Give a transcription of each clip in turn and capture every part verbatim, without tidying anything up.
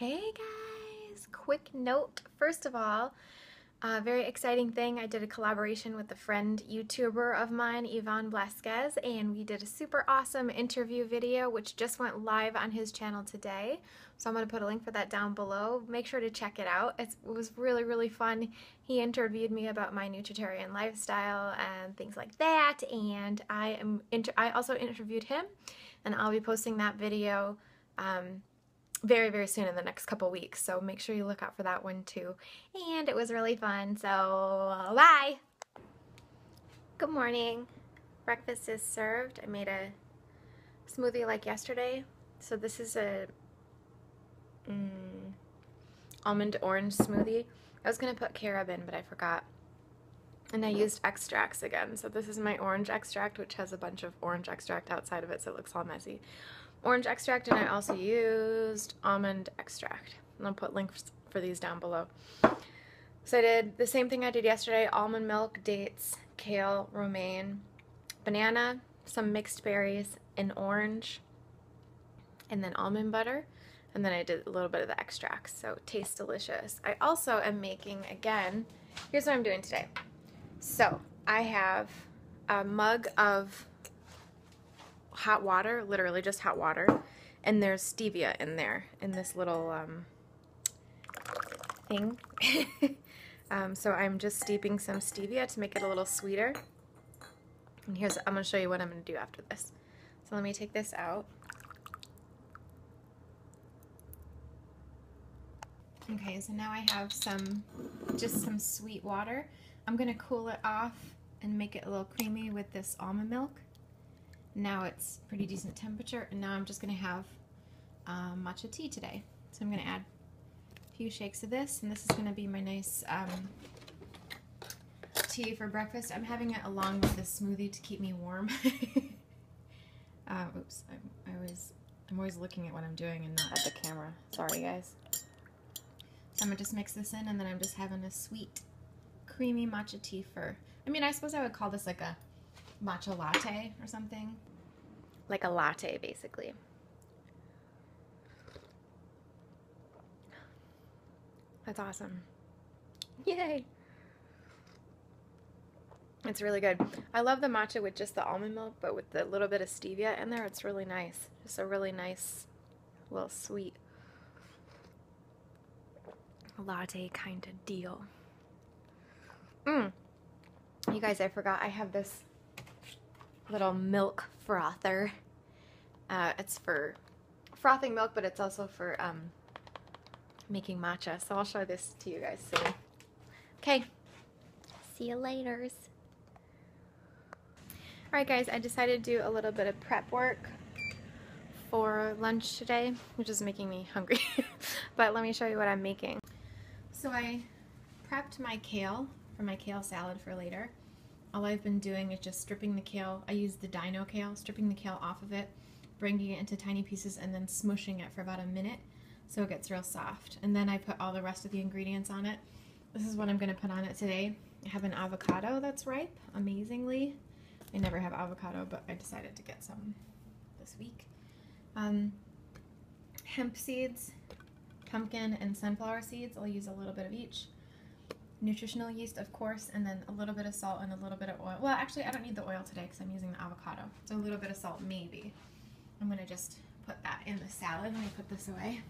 Hey guys, quick note. First of all, a very exciting thing. I did a collaboration with a friend YouTuber of mine, Ivan Blasquez, and we did a super awesome interview video which just went live on his channel today. So I'm going to put a link for that down below. Make sure to check it out. It's, it was really, really fun. He interviewed me about my Nutritarian lifestyle and things like that, and I am inter I also interviewed him, and I'll be posting that video um, very very soon in the next couple weeks, so make sure you look out for that one too. And it was really fun, so bye. Good morning. Breakfast is served. I made a smoothie like yesterday. So this is a mm, almond orange smoothie. I was gonna put carob in, but I forgot, and I used extracts again. So this is my orange extract, which has a bunch of orange extract outside of it, so it looks all messy. Orange extract, and I also used almond extract, and I'll put links for these down below. So I did the same thing I did yesterday: almond milk, dates, kale, romaine, banana, some mixed berries, an orange, and then almond butter, and then I did a little bit of the extracts. So it tastes delicious. I also am making, again, here's what I'm doing today. So I have a mug of hot water, literally just hot water, and there's stevia in there, in this little um, thing. um, so I'm just steeping some stevia to make it a little sweeter. And here's, I'm going to show you what I'm going to do after this. So let me take this out. Okay, so now I have some, just some sweet water. I'm going to cool it off and make it a little creamy with this almond milk. Now it's pretty decent temperature, and now I'm just going to have um, matcha tea today. So I'm going to add a few shakes of this, and this is going to be my nice um, tea for breakfast. I'm having it along with this smoothie to keep me warm. uh, oops, I'm, I always, I'm always looking at what I'm doing and not at the camera. Sorry, guys. So I'm going to just mix this in, and then I'm just having a sweet, creamy matcha tea for, I mean, I suppose I would call this like a matcha latte or something. Like a latte, basically. That's awesome. Yay! It's really good. I love the matcha with just the almond milk, but with the little bit of stevia in there, it's really nice. Just a really nice little sweet latte kind of deal. Mmm. You guys, I forgot I have this little milk frother. Uh, it's for frothing milk, but it's also for um, making matcha. So I'll show this to you guys soon. Okay, see you laters. All right, guys, I decided to do a little bit of prep work for lunch today, which is making me hungry. But let me show you what I'm making. So I prepped my kale for my kale salad for later. All I've been doing is just stripping the kale. I use the dino kale, stripping the kale off of it, bringing it into tiny pieces, and then smooshing it for about a minute so it gets real soft. And then I put all the rest of the ingredients on it. This is what I'm going to put on it today. I have an avocado that's ripe, amazingly. I never have avocado, but I decided to get some this week. Um, hemp seeds, pumpkin, and sunflower seeds. I'll use a little bit of each. Nutritional yeast, of course, and then a little bit of salt and a little bit of oil. Well, actually, I don't need the oil today because I'm using the avocado. So a little bit of salt, maybe. I'm going to just put that in the salad. Let me put this away.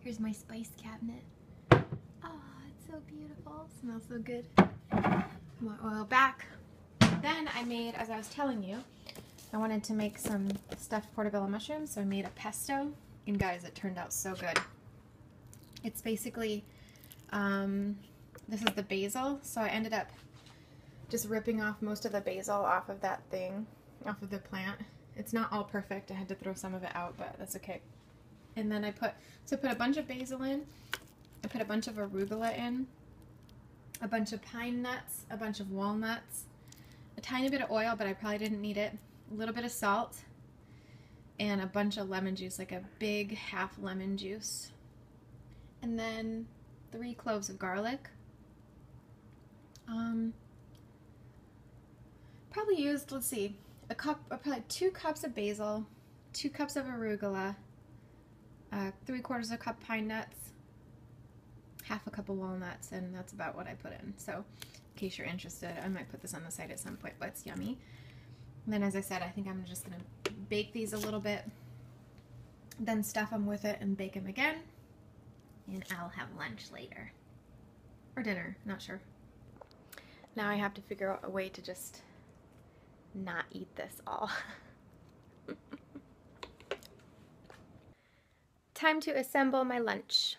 Here's my spice cabinet. Oh, it's so beautiful. It smells so good. My oil back. Then I made, as I was telling you, I wanted to make some stuffed portabella mushrooms, so I made a pesto. And guys, it turned out so good. It's basically, um, this is the basil, so I ended up just ripping off most of the basil off of that thing, off of the plant. It's not all perfect, I had to throw some of it out, but that's okay. And then I put, so I put a bunch of basil in, I put a bunch of arugula in, a bunch of pine nuts, a bunch of walnuts, a tiny bit of oil, but I probably didn't need it, a little bit of salt, and a bunch of lemon juice, like a big half lemon juice. And then three cloves of garlic. Um, probably used, let's see, a cup, or probably two cups of basil, two cups of arugula, uh, three quarters of a cup pine nuts, half a cup of walnuts, and that's about what I put in. So in case you're interested, I might put this on the side at some point, but it's yummy. And then, as I said, I think I'm just going to bake these a little bit, then stuff them with it and bake them again, and I'll have lunch later. Or dinner, not sure. Now I have to figure out a way to just not eat this all. Time to assemble my lunch.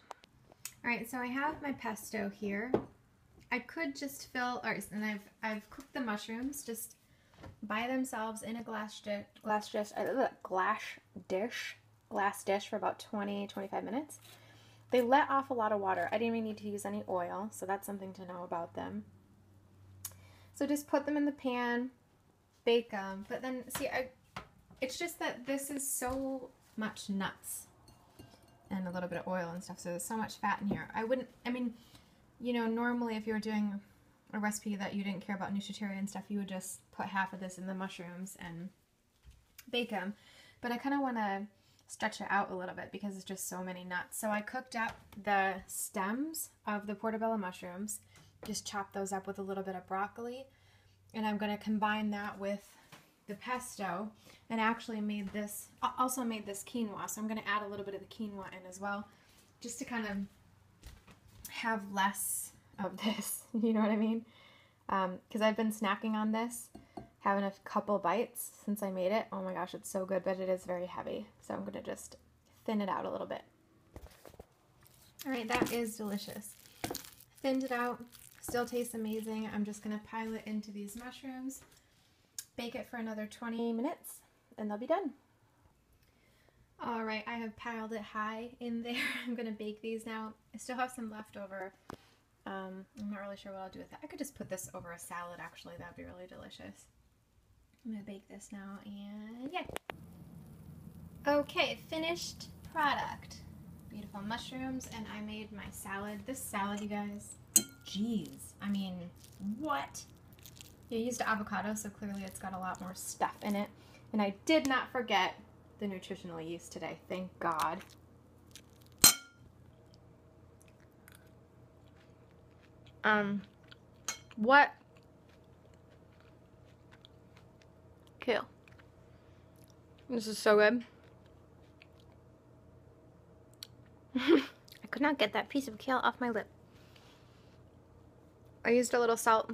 Alright, so I have my pesto here. I could just fill, alright, and I've, I've cooked the mushrooms just by themselves in a glass dish, glass dish, uh, glass dish, glass dish for about twenty, twenty-five minutes. They let off a lot of water. I didn't even need to use any oil, so that's something to know about them. So just put them in the pan, bake them. But then, see, I, it's just that this is so much nuts and a little bit of oil and stuff, so there's so much fat in here. I wouldn't, I mean, you know, normally if you were doing a recipe that you didn't care about Nutritarian stuff, you would just put half of this in the mushrooms and bake them. But I kind of want to stretch it out a little bit because it's just so many nuts. So I cooked up the stems of the portabella mushrooms, just chopped those up with a little bit of broccoli, and I'm going to combine that with the pesto. And actually made this, also made this quinoa, so I'm going to add a little bit of the quinoa in as well, just to kind of have less of this, you know what I mean? Um, because I've been snacking on this, having a couple bites since I made it. Oh my gosh, it's so good, but it is very heavy. So I'm gonna just thin it out a little bit. All right, that is delicious. Thinned it out, still tastes amazing. I'm just gonna pile it into these mushrooms, bake it for another twenty minutes, and they'll be done. All right, I have piled it high in there. I'm gonna bake these now. I still have some leftover. Um, I'm not really sure what I'll do with that. I could just put this over a salad, actually. That'd be really delicious. I'm gonna bake this now, and yeah. Okay, finished product. Beautiful mushrooms, and I made my salad. This salad, you guys, geez, I mean, what? You used avocado, so clearly it's got a lot more stuff in it. And I did not forget the nutritional yeast today, thank God. Um, what? Cool. This is so good. I could not get that piece of kale off my lip. I used a little salt,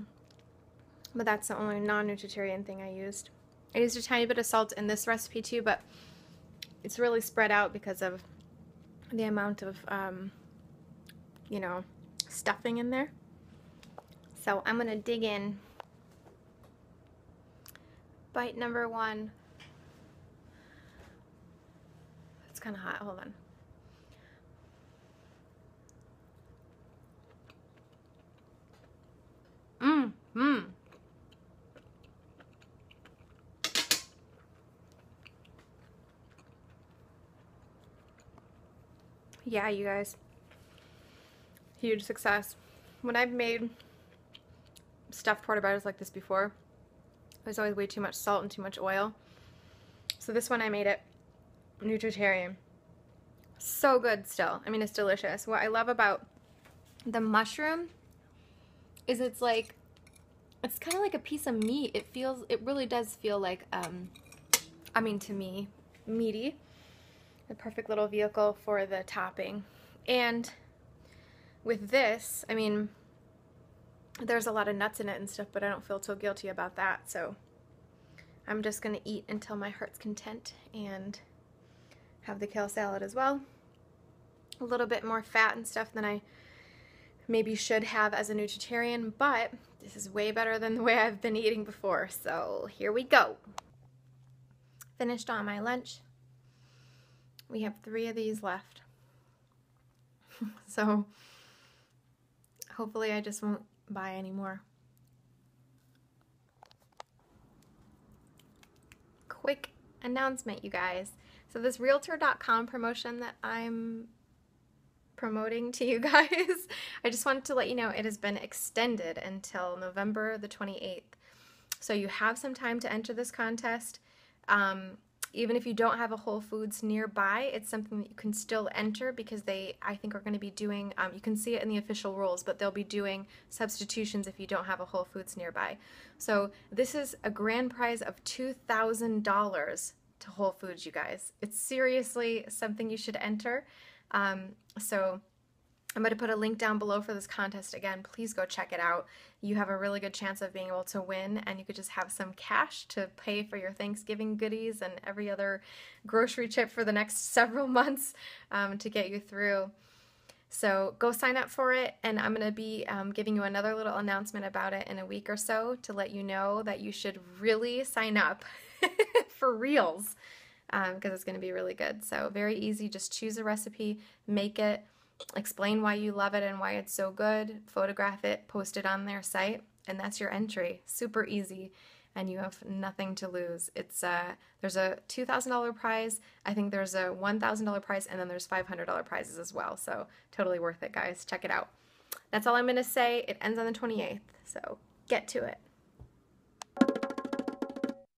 but that's the only non-Nutritarian thing I used. I used a tiny bit of salt in this recipe too, but it's really spread out because of the amount of, um, you know, stuffing in there. So I'm going to dig in. Bite number one. It's kind of hot. Hold on. Mmm. Mmm. Yeah, you guys. Huge success. When I've made stuffed portobellos like this before, there's always way too much salt and too much oil. So this one I made it Nutritarian. So good still. I mean, it's delicious. What I love about the mushroom is it's like, it's kind of like a piece of meat. It feels, it really does feel like, um, I mean, to me, meaty. The perfect little vehicle for the topping. And with this, I mean, there's a lot of nuts in it and stuff, but I don't feel so guilty about that, so I'm just going to eat until my heart's content and have the kale salad as well. A little bit more fat and stuff than I maybe should have as a Nutritarian, but this is way better than the way I've been eating before, so here we go. Finished on my lunch. We have three of these left. So hopefully I just won't buy anymore. Quick announcement, you guys. So this realtor dot com promotion that I'm promoting to you guys, I just wanted to let you know it has been extended until November the twenty-eighth. So you have some time to enter this contest. Um, Even if you don't have a Whole Foods nearby, it's something that you can still enter, because they, I think, are going to be doing, um, you can see it in the official rules, but they'll be doing substitutions if you don't have a Whole Foods nearby. So this is a grand prize of two thousand dollars to Whole Foods, you guys. It's seriously something you should enter. Um, so I'm going to put a link down below for this contest. Again, please go check it out. You have a really good chance of being able to win, and you could just have some cash to pay for your Thanksgiving goodies and every other grocery trip for the next several months um, to get you through. So go sign up for it, and I'm going to be um, giving you another little announcement about it in a week or so to let you know that you should really sign up for reals, um, because it's going to be really good. So very easy. Just choose a recipe, make it, explain why you love it and why it's so good, photograph it, post it on their site, and that's your entry. Super easy, and you have nothing to lose. It's uh, there's a two thousand dollar prize, I think there's a one thousand dollar prize, and then there's five hundred dollar prizes as well, so totally worth it, guys. Check it out. That's all I'm going to say. It ends on the twenty-eighth, so get to it.